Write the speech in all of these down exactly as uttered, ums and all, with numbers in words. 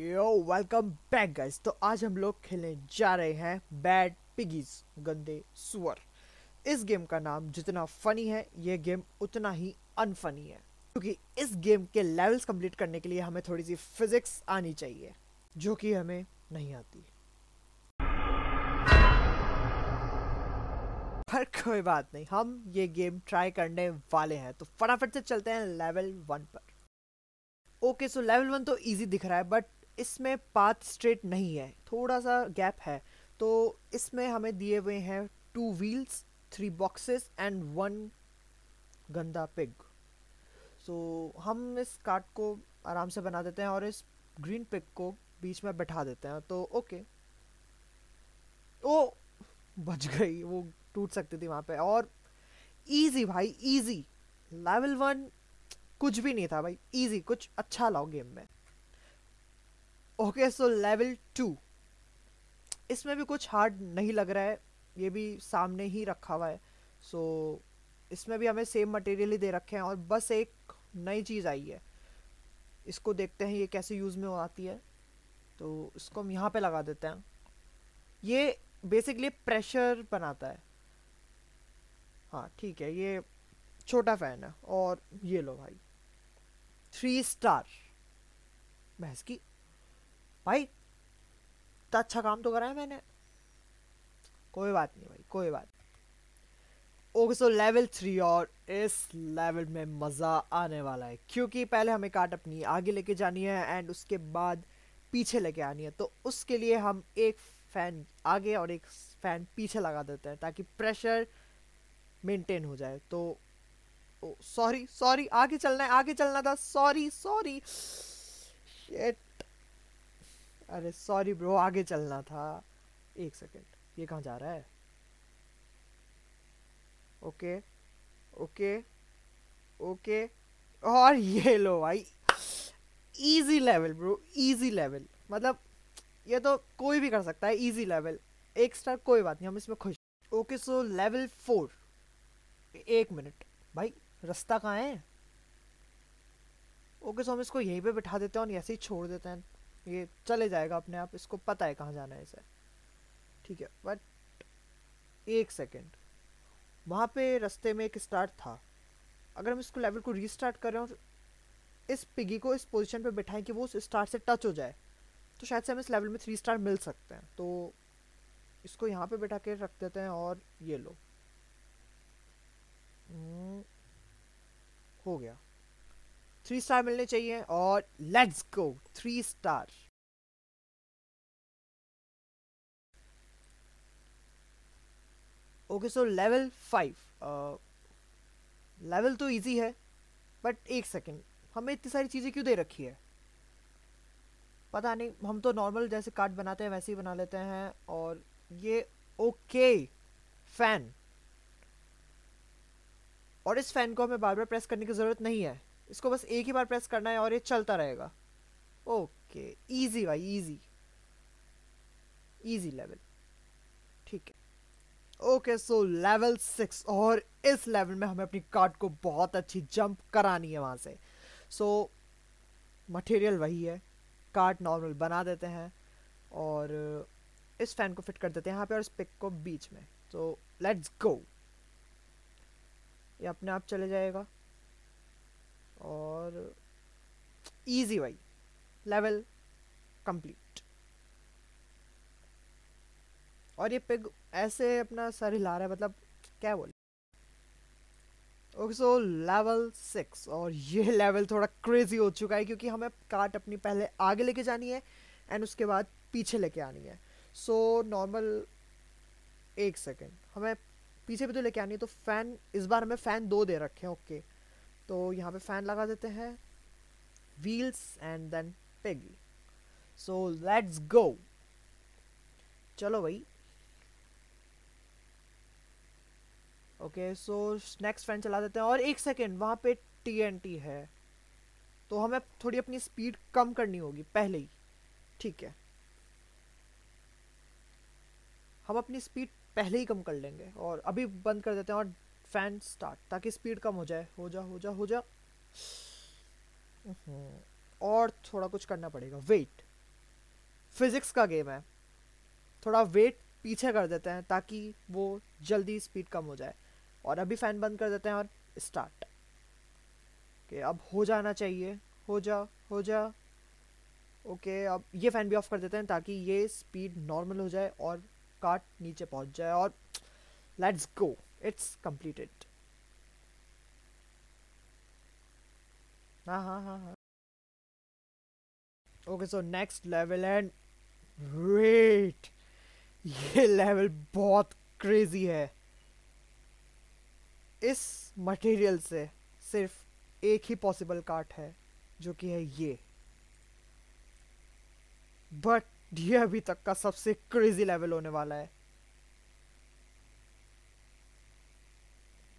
यो welcome back guys. तो आज हम लोग खेलने जा रहे हैं बैड पिगीज, गंदे सुअर। इस गेम का नाम जितना फनी है ये गेम उतना ही अनफनी है, क्योंकि इस गेम के लेवल्स कंप्लीट करने के लिए हमें थोड़ी सी फिजिक्स आनी चाहिए जो कि हमें नहीं आती। पर कोई बात नहीं, हम ये गेम ट्राई करने वाले हैं, तो फटाफट से चलते हैं लेवल वन पर। ओके सो लेवल वन तो इजी दिख रहा है, बट इसमें पाथ स्ट्रेट नहीं है, थोड़ा सा गैप है। तो इसमें हमें दिए हुए हैं two wheels, three boxes and one गंदा पिग। सो हम इस कार्ट को आराम से बना देते हैं और इस ग्रीन पिग को बीच में बैठा देते हैं। तो ओके, ओ बच गई, वो टूट सकती थी वहाँ पे। और इजी भाई इजी, लेवल वन कुछ भी नहीं था भाई, इजी। कुछ अच्छा लाओ गेम में। ओके सो लेवल टू, इसमें भी कुछ हार्ड नहीं लग रहा है, ये भी सामने ही रखा हुआ है। सो so, इसमें भी हमें सेम मटेरियल ही दे रखे हैं और बस एक नई चीज़ आई है। इसको देखते हैं ये कैसे यूज़ में आती है। तो इसको हम यहाँ पे लगा देते हैं। ये बेसिकली प्रेशर बनाता है। हाँ ठीक है, ये छोटा फ़ैन है। और ये लो भाई, थ्री स्टार भैंस की। भाई तो अच्छा काम तो करा है मैंने। कोई बात नहीं भाई, कोई बात। ओके सो लेवल थ्री, और इस लेवल में मज़ा आने वाला है, क्योंकि पहले हमें कार्ट अपनी आगे लेके जानी है एंड उसके बाद पीछे लेके आनी है। तो उसके लिए हम एक फ़ैन आगे और एक फ़ैन पीछे लगा देते हैं ताकि प्रेशर मेंटेन हो जाए। तो सॉरी सॉरी, आगे चलना है, आगे चलना था। सॉरी सॉरी शिट, अरे सॉरी ब्रो, आगे चलना था। एक सेकेंड, ये कहाँ जा रहा है? ओके ओके ओके, और ये लो भाई, easy level bro, easy level. मतलब ये तो कोई भी कर सकता है, इजी लेवल। एक स्टार कोई बात नहीं, हम इसमें खुश। ओके सो लेवल फोर, एक मिनट भाई, रास्ता कहाँ है? ओके सो हम इसको यहीं पे बिठा देते हैं और ऐसे ही छोड़ देते हैं, ये चले जाएगा अपने आप। इसको पता है कहाँ जाना है इसे, ठीक है। बट एक सेकेंड, वहाँ पे रास्ते में एक स्टार्ट था। अगर हम इसको लेवल को रीस्टार्ट करें और इस पिगी को इस पोजीशन पे बिठाएं कि वो उस स्टार्ट से टच हो जाए, तो शायद से हमें इस लेवल में थ्री स्टार मिल सकते हैं। तो इसको यहाँ पर बिठा के रख देते हैं और ये लो, हो गया। थ्री स्टार मिलने चाहिए और let's go, three star. Okay so level five, level तो इजी है, बट एक सेकेंड, हमें इतनी सारी चीज़ें क्यों दे रखी है? पता नहीं, हम तो नॉर्मल जैसे कार्ड बनाते हैं वैसे ही बना लेते हैं। और ये ओके फैन, और इस फैन को हमें बार बार प्रेस करने की ज़रूरत नहीं है, इसको बस एक ही बार प्रेस करना है और ये चलता रहेगा। ओके इजी भाई, इजी इजी लेवल, ठीक है। ओके सो लेवल सिक्स, और इस लेवल में हमें अपनी कार्ट को बहुत अच्छी जंप करानी है वहाँ से। सो so, मटेरियल वही है, कार्ट नॉर्मल बना देते हैं और इस फैन को फिट कर देते हैं यहाँ पे और इस पिक को बीच में। तो लेट्स गो, ये अपने आप चले जाएगा और इजी भाई, लेवल कंप्लीट। और ये पिग ऐसे अपना सर हिला रहा है, मतलब क्या बोले। ओके सो लेवल सिक्स, और ये लेवल थोड़ा क्रेजी हो चुका है, क्योंकि हमें कार्ट अपनी पहले आगे लेके जानी है एंड उसके बाद पीछे लेके आनी है। सो नॉर्मल, एक सेकेंड, हमें पीछे भी तो लेके आनी है। तो फ़ैन, इस बार हमें फ़ैन दो दे रखे हैं। ओके तो यहाँ पे फ़ैन लगा देते हैं, wheels and then piggy. So let's go, चलो भाई। ओके सो नेक्स्ट फ़ैन चला देते हैं। और एक सेकेंड, वहाँ पे टीएनटी है, तो हमें थोड़ी अपनी स्पीड कम करनी होगी पहले ही, ठीक है। हम अपनी स्पीड पहले ही कम कर लेंगे और अभी बंद कर देते हैं और फैन स्टार्ट, ताकि स्पीड कम हो जाए। हो जा हो जा हो जा, और थोड़ा कुछ करना पड़ेगा, वेट। फिज़िक्स का गेम है, थोड़ा वेट पीछे कर देते हैं ताकि वो जल्दी स्पीड कम हो जाए। और अभी फ़ैन बंद कर देते हैं और स्टार्ट के अब हो जाना चाहिए, हो जा हो जा। ओके अब ये फ़ैन भी ऑफ कर देते हैं ताकि ये स्पीड नॉर्मल हो जाए और कार्ट नीचे पहुंच जाए। और लेट्स गो, इट्स कंप्लीटेड। हाँ हाँ हाँ हाँ okay so next level and wait, ये लेवल बहुत क्रेजी है। इस मटेरियल से सिर्फ एक ही पॉसिबल कार्ट है जो कि है ये, बट ये अभी तक का सबसे क्रेजी लेवल होने वाला है।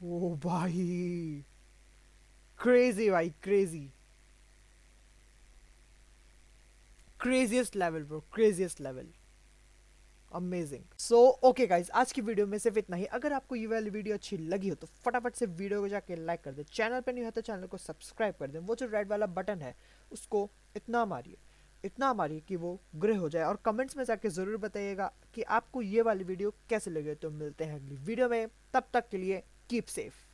ओ भाई क्रेजी, भाई crazy, craziest level bro, craziest level, amazing. So okay guys, आज की वीडियो में सिर्फ इतना ही। अगर आपको ये वाली वीडियो अच्छी लगी हो तो फटाफट से वीडियो को जाके लाइक कर दे। चैनल पे नहीं हो तो चैनल को सब्सक्राइब कर दें। वो जो रेड वाला बटन है उसको इतना मारिए, इतना मारिए कि वो ग्रे हो जाए। और कमेंट्स में जाके ज़रूर बताइएगा कि आपको ये वाली वीडियो कैसे लगे। तो मिलते हैं अगली वीडियो में, तब तक के लिए कीप सेफ।